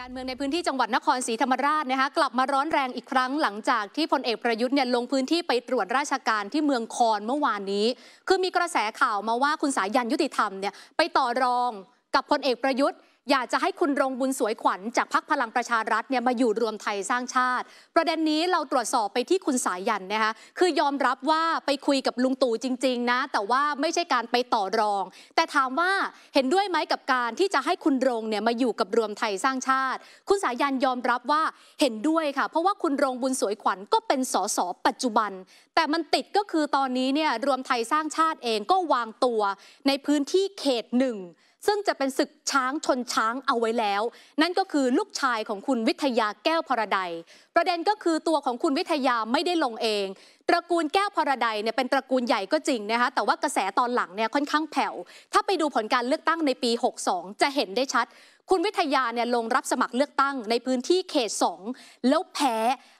การเมืองในพื้นที่จังหวัดนครศรีธรรมราชนะคะกลับมาร้อนแรงอีกครั้งหลังจากที่พลเอกประยุทธ์เนี่ยลงพื้นที่ไปตรวจราชการที่เมืองคอนเมื่อวานนี้คือมีกระแสข่าวมาว่าคุณสายันยุติธรรมเนี่ยไปต่อรองกับพลเอกประยุทธ์อยากจะให้คุณรงบุญสวยขวัญจากพรรคพลังประชารัฐเนี่ยมาอยู่รวมไทยสร้างชาติประเด็นนี้เราตรวจสอบไปที่คุณสายันนะคะคือยอมรับว่าไปคุยกับลุงตู่จริงๆนะแต่ว่าไม่ใช่การไปต่อรองแต่ถามว่าเห็นด้วยไหมกับการที่จะให้คุณรงเนี่ยมาอยู่กับรวมไทยสร้างชาติคุณสายันยอมรับว่าเห็นด้วยค่ะเพราะว่าคุณรงบุญสวยขวัญก็เป็นส.ส.ปัจจุบันแต่มันติดก็คือตอนนี้เนี่ยรวมไทยสร้างชาติเองก็วางตัวในพื้นที่เขตหนึ่งซึ่งจะเป็นศึกช้างชนช้างเอาไว้แล้วนั่นก็คือลูกชายของคุณวิทยาแก้วพรดัยประเด็นก็คือตัวของคุณวิทยาไม่ได้ลงเองตระกูลแก้วพรดัยเนี่ยเป็นตระกูลใหญ่ก็จริงนะคะแต่ว่ากระแสตอนหลังเนี่ยค่อนข้างแผ่วถ้าไปดูผลการเลือกตั้งในปี62จะเห็นได้ชัดคุณวิทยาเนี่ยลงรับสมัครเลือกตั้งในพื้นที่เขต2แล้วแพ้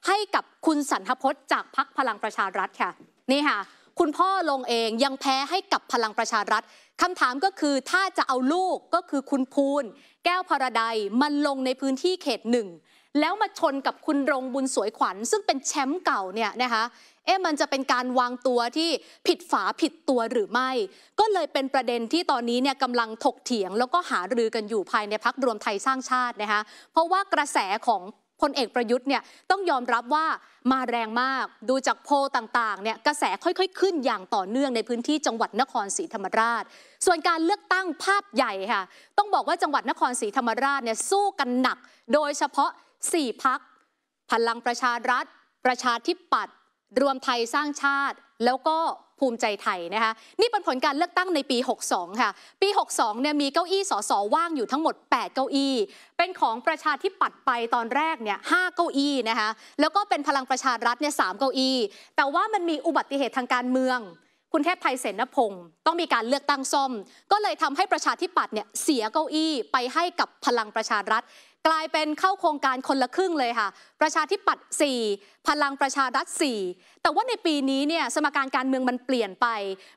ให้กับคุณสันทพจน์จากพรรคพลังประชารัฐค่ะนี่ค่ะคุณพ่อลงเองยังแพ้ให้กับพลังประชารัฐคำถามก็คือถ้าจะเอาลูกก็คือคุณภูลแก้วพรดัยมันลงในพื้นที่เขตหนึ่งแล้วมาชนกับคุณรงบุญสวยขวัญซึ่งเป็นแชมป์เก่าเนี่ยนะคะมันจะเป็นการวางตัวที่ผิดฝาผิดตัวหรือไม่ก็เลยเป็นประเด็นที่ตอนนี้เนี่ยกำลังถกเถียงแล้วก็หารือกันอยู่ภายในพรรครวมไทยสร้างชาตินะคะเพราะว่ากระแสของพลเอกประยุทธ์เนี่ยต้องยอมรับว่ามาแรงมากดูจากโพลต่างๆเนี่ยกระแสค่อยๆขึ้นอย่างต่อเนื่องในพื้นที่จังหวัดนครศรีธรรมราชส่วนการเลือกตั้งภาพใหญ่ค่ะต้องบอกว่าจังหวัดนครศรีธรรมราชเนี่ยสู้กันหนักโดยเฉพาะ4 พรรคพลังประชารัฐประชาธิปัตย์รวมไทยสร้างชาติแล้วก็ภูมิใจไทยนะคะนี่เป็นผลการเลือกตั้งในปี62ค่ะปี62เนี่ยมีเก้าอี้ส.ส.ว่างอยู่ทั้งหมด8เก้าอี้เป็นของประชาธิปัตย์ไปตอนแรกเนี่ย5เก้าอี้นะคะแล้วก็เป็นพลังประชารัฐเนี่ย3เก้าอี้แต่ว่ามันมีอุบัติเหตุทางการเมืองคุณเทพไทยเสนพงศ์ต้องมีการเลือกตั้งซ่อมก็เลยทำให้ประชาธิปัตย์เนี่ยเสียเก้าอี้ไปให้กับพลังประชารัฐกลายเป็นเข้าโครงการคนละครึ่งเลยค่ะประชาธิปัตย์4พลังประชารัฐ4แต่ว่าในปีนี้เนี่ยสมการการเมืองมันเปลี่ยนไป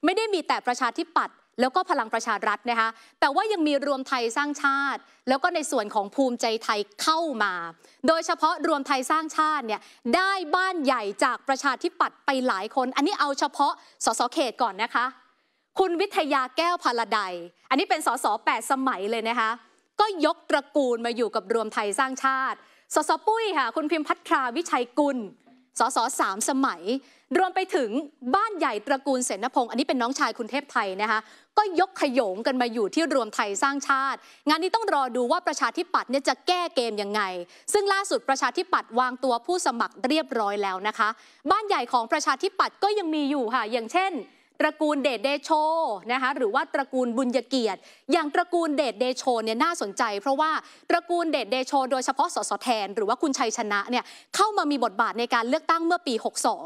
ไม่ได้มีแต่ประชาธิปัตย์แล้วก็พลังประชารัฐนะคะแต่ว่ายังมีรวมไทยสร้างชาติแล้วก็ในส่วนของภูมิใจไทยเข้ามาโดยเฉพาะรวมไทยสร้างชาติเนี่ยได้บ้านใหญ่จากประชาธิปัตย์ไปหลายคนอันนี้เอาเฉพาะส.ส.เขตก่อนนะคะคุณวิทยาแก้วพรดัยอันนี้เป็นส.ส. 8 สมัยเลยนะคะก็ยกตระกูลมาอยู่กับรวมไทยสร้างชาติสสปุ้ยค่ะคุณพิมพ์พัทราวิชัยกุลสส3 สมัยรวมไปถึงบ้านใหญ่ตระกูลเสนพงศ์อันนี้เป็นน้องชายคุณเทพไทยนะคะก็ยกขโยงกันมาอยู่ที่รวมไทยสร้างชาติงานนี้ต้องรอดูว่าประชาธิปัตย์เนี่ยจะแก้เกมยังไงซึ่งล่าสุดประชาธิปัตย์วางตัวผู้สมัครเรียบร้อยแล้วนะคะบ้านใหญ่ของประชาธิปัตย์ก็ยังมีอยู่ค่ะอย่างเช่นตระกูลเดชเดโชนะคะหรือว่าตระกูลบุญยเกียรติอย่างตระกูลเดชเดโชเนี่ยน่าสนใจเพราะว่าตระกูลเดชเดโชโดยเฉพาะสสแทนหรือว่าคุณชัยชนะเนี่ยเข้ามามีบทบาทในการเลือกตั้งเมื่อปี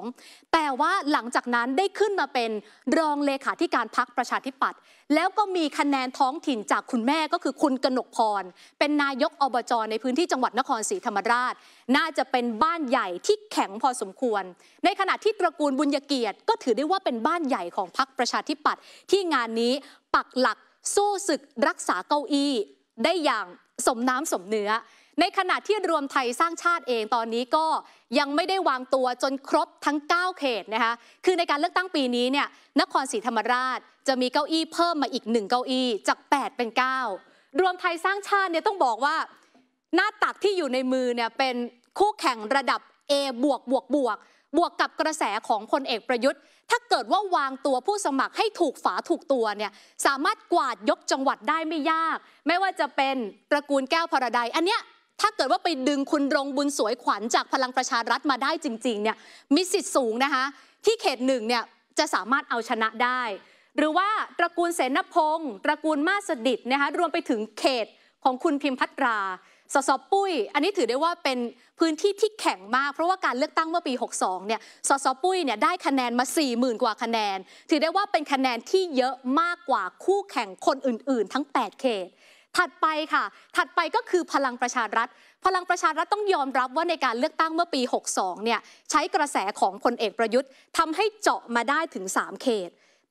62แต่ว่าหลังจากนั้นได้ขึ้นมาเป็นรองเลขาธิการพรรคประชาธิปัตย์แล้วก็มีคะแนนท้องถิ่นจากคุณแม่ก็คือคุณกนกพรเป็นนายกอบจ.ในพื้นที่จังหวัดนครศรีธรรมราชน่าจะเป็นบ้านใหญ่ที่แข็งพอสมควรในขณะที่ตระกูลบุญยเกียรติก็ถือได้ว่าเป็นบ้านใหญ่ของพรรคประชาธิปัตย์ที่งานนี้ปักหลักสู้ศึกรักษาเก้าอี้ได้อย่างสมน้ำสมเนื้อในขณะที่รวมไทยสร้างชาติเองตอนนี้ก็ยังไม่ได้วางตัวจนครบทั้ง9เขตนะคะคือในการเลือกตั้งปีนี้เนี่ยนครศรีธรรมราชจะมีเก้าอี้เพิ่มมาอีก1เก้าอี้จาก8เป็น9รวมไทยสร้างชาติเนี่ยต้องบอกว่าหน้าตักที่อยู่ในมือเนี่ยเป็นคู่แข่งระดับ A บวกกับกระแสของพลเอกประยุทธ์ถ้าเกิดว่าวางตัวผู้สมัครให้ถูกฝาถูกตัวเนี่ยสามารถกวาดยกจังหวัดได้ไม่ยากไม่ว่าจะเป็นตระกูลแก้วพรดัยอันเนี้ยถ้าเกิดว่าไปดึงคุณรงบุญสวยขวัญจากพลังประชารัฐมาได้จริงๆเนี่ยมีสิทธิ์สูงนะคะที่เขตหนึ่งเนี่ยจะสามารถเอาชนะได้หรือว่าตระกูลเสนพงศ์ตระกูลมาสดิษฐ์นะคะรวมไปถึงเขตของคุณพิมพ์พัทราสสปุ้ยอันนี้ถือได้ว่าเป็นพื้นที่ที่แข็งมากเพราะว่าการเลือกตั้งเมื่อปี62เนี่ยสสปุ้ยเนี่ยได้คะแนนมา 40,000 กว่าคะแนนถือได้ว่าเป็นคะแนนที่เยอะมากกว่าคู่แข่งคนอื่นๆทั้ง8เขตถัดไปก็คือพลังประชารัฐต้องยอมรับว่าในการเลือกตั้งเมื่อปี62เนี่ยใช้กระแสของพลเอกประยุทธ์ทำให้เจาะมาได้ถึง3เข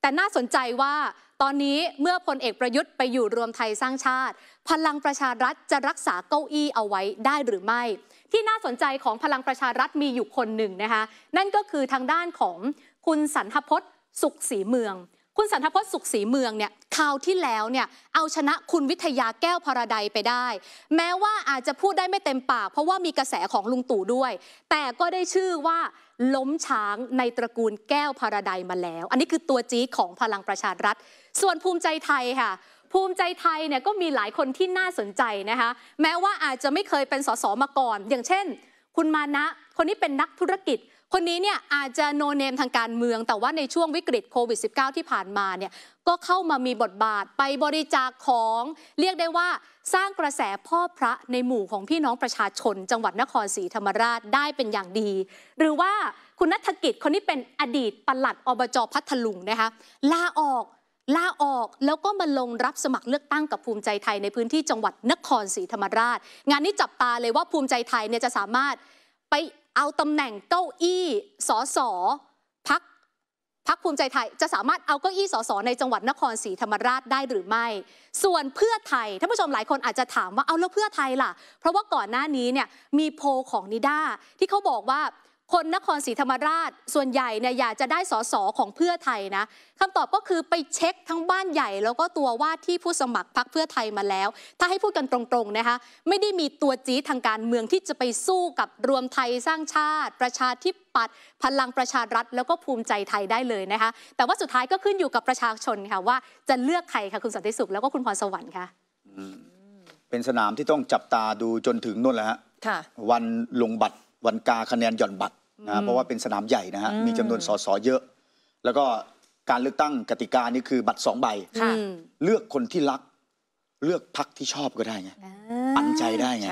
ต แต่น่าสนใจว่าตอนนี้เมื่อพลเอกประยุทธ์ไปอยู่รวมไทยสร้างชาติพลังประชารัฐจะรักษาเก้าอี้เอาไว้ได้หรือไม่ที่น่าสนใจของพลังประชารัฐมีอยู่คนหนึ่งนะคะนั่นก็คือทางด้านของคุณสันทพจน์สุขศรีเมืองคุณสันทพจน์สุขศรีเมืองเนี่ยคราวที่แล้วเนี่ยเอาชนะคุณวิทยาแก้วพราดัยไปได้แม้ว่าอาจจะพูดได้ไม่เต็มปากเพราะว่ามีกระแสของลุงตู่ด้วยแต่ก็ได้ชื่อว่าล้มช้างในตระกูลแก้วพราดัยมาแล้วอันนี้คือตัวจี๊ดของพลังประชารัฐส่วนภูมิใจไทยค่ะภูมิใจไทยเนี่ยก็มีหลายคนที่น่าสนใจนะคะแม้ว่าอาจจะไม่เคยเป็นสสมาก่อนอย่างเช่นคุณมานะคนนี้เป็นนักธุรกิจคนนี้เนี่ยอาจจะโนเนมทางการเมืองแต่ว่าในช่วงวิกฤตโควิด -19 ที่ผ่านมาเนี่ยก็เข้ามามีบทบาทไปบริจาคของเรียกได้ว่าสร้างกระแสพ่อพระในหมู่ของพี่น้องประชาชนจังหวัดนครศรีธรรมราชได้เป็นอย่างดีหรือว่าคุณณัฐกิจคนนี้เป็นอดีตปลัดอบจ.พัทลุงนะคะลาออกแล้วก็มาลงรับสมัครเลือกตั้งกับภูมิใจไทยในพื้นที่จังหวัดนครศรีธรรมราชงานนี้จับตาเลยว่าภูมิใจไทยเนี่ยจะสามารถไปเอาตำแหน่งเก้าอี้สสพักภูมิใจไทยจะสามารถเอาเก้าอี้สสในจังหวัดนครศรีธรรมราชได้หรือไม่ส่วนเพื่อไทยท่านผู้ชมหลายคนอาจจะถามว่าเอาแล้วเพื่อไทยล่ะเพราะว่าก่อนหน้านี้เนี่ยมีโพลของนิด้าที่เขาบอกว่าคนนครศรีธรรมราชส่วนใหญ่เนี่ยอยากจะได้สสของเพื่อไทยนะคำตอบก็คือไปเช็คทั้งบ้านใหญ่แล้วก็ตัวว่าที่ผู้สมัครพรรคเพื่อไทยมาแล้วถ้าให้พูดกันตรงๆนะคะไม่ได้มีตัวจี๊ดทางการเมืองที่จะไปสู้กับรวมไทยสร้างชาติประชาธิปัตย์พลังประชารัฐแล้วก็ภูมิใจไทยได้เลยนะคะแต่ว่าสุดท้ายก็ขึ้นอยู่กับประชาชนค่ะว่าจะเลือกใครค่ะคุณสันติสุขแล้วก็คุณพรสวรรค์ค่ะเป็นสนามที่ต้องจับตาดูจนถึงนู่นแหละฮะวันลงบัตรวันกาคะแนนหย่อนบัตรนะเพราะว่าเป็นสนามใหญ่นะฮะมีจำนวนสสเยอะแล้วก็การเลือกตั้งกติกานี่คือบัตร2 ใบเลือกคนที่รักเลือกพรรคที่ชอบก็ได้ไงปันใจได้ไง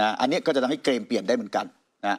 นะอันนี้ก็จะทำให้เกมเปลี่ยนได้เหมือนกันนะ